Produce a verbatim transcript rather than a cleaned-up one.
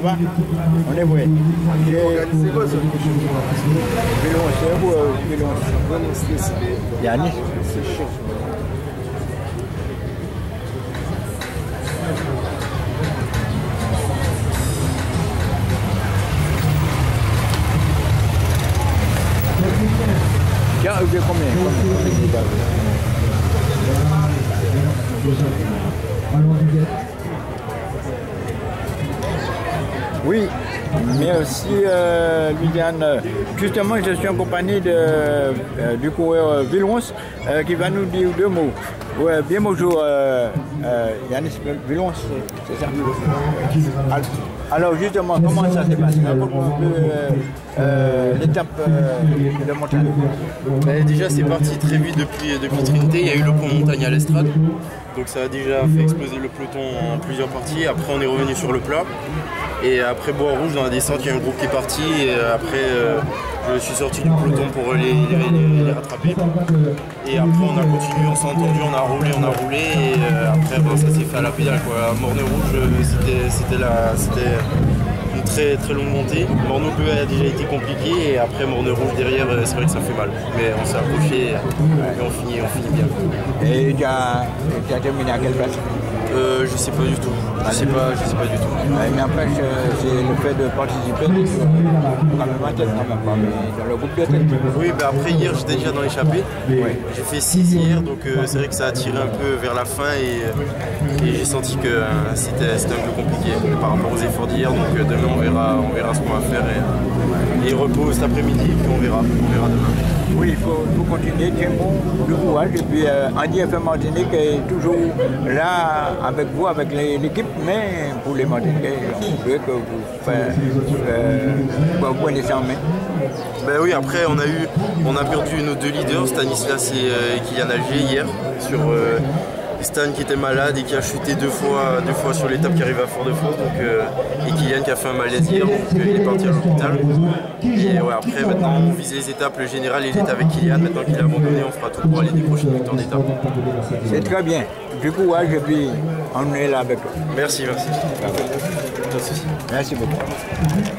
Ça va? On est prêt. C'est quoi ça? Villeronce. Yannis. C'est chaud. Tiens, vous avez combien? Oui, mais aussi euh, Liliane. Justement, je suis en compagnie de, euh, du coureur Villeronce euh, qui va nous dire deux mots. Ouais, bien bonjour, euh, euh, Yannis Villon, c'est ça. Alors justement, comment ça s'est passé? Euh, euh, L'étape euh, de montagne. Bah, déjà, c'est parti très vite depuis, depuis Trinité. Il y a eu le pont montagne à l'estrade. Donc ça a déjà fait exploser le peloton en plusieurs parties. Après, on est revenu sur le plat. Et après Bois Rouge, dans la descente, il y a un groupe qui est parti. Et après... Euh, je suis sorti du peloton pour les, les, les rattraper. Et après on a continué, on s'est entendu, on a roulé, on a roulé. Et euh, après bon, ça s'est fait à la pédale quoi. Morne Rouge, c'était une très très longue montée. Morneau bleu a déjà été compliqué et après Morne Rouge derrière, c'est vrai que ça fait mal. Mais on s'est accroché et on finit, on finit bien. Et tu as, tu as terminé à quelle place? Euh, je sais pas du tout. Je sais pas, je sais pas du tout. Ouais, mais après, c'est le fait de participer. Quand même à tête, quand même. Dans le groupe de tête. Oui, bah après hier, j'étais déjà dans l'échappée. Ouais. J'ai fait six hier, donc euh, c'est vrai que ça a tiré un peu vers la fin et, et j'ai senti que euh, c'était un peu compliqué par rapport aux efforts d'hier. Donc euh, demain, on verra, on verra ce qu'on va faire et, et repos cet après-midi. Puis on verra, on verra demain. Oui, il faut, faut continuer, tiens bon, du courage. Et puis euh, Andy F M Martinique est toujours là avec vous, avec l'équipe, mais pour les Martiniquais, on veut que vous, faites, euh, vous prenez ça en main. Ben oui, après on a, eu, on a perdu nos deux leaders, Stanislas et euh, Kylian Algier hier, sur euh, Stan qui était malade et qui a chuté deux fois, deux fois sur l'étape qui arrive à Fort-de-France, euh, et Kylian qui a fait un malaise hier, donc euh, il est parti à l'hôpital. Et ouais, après, maintenant, on vise les étapes. Le général, il est avec Kylian. Maintenant qu'il a abandonné, on fera tout pour aller décrocher une victoire d'étape. C'est très bien. Du coup, ouais, je vais emmener là avec toi. Merci, merci. Merci. Merci beaucoup.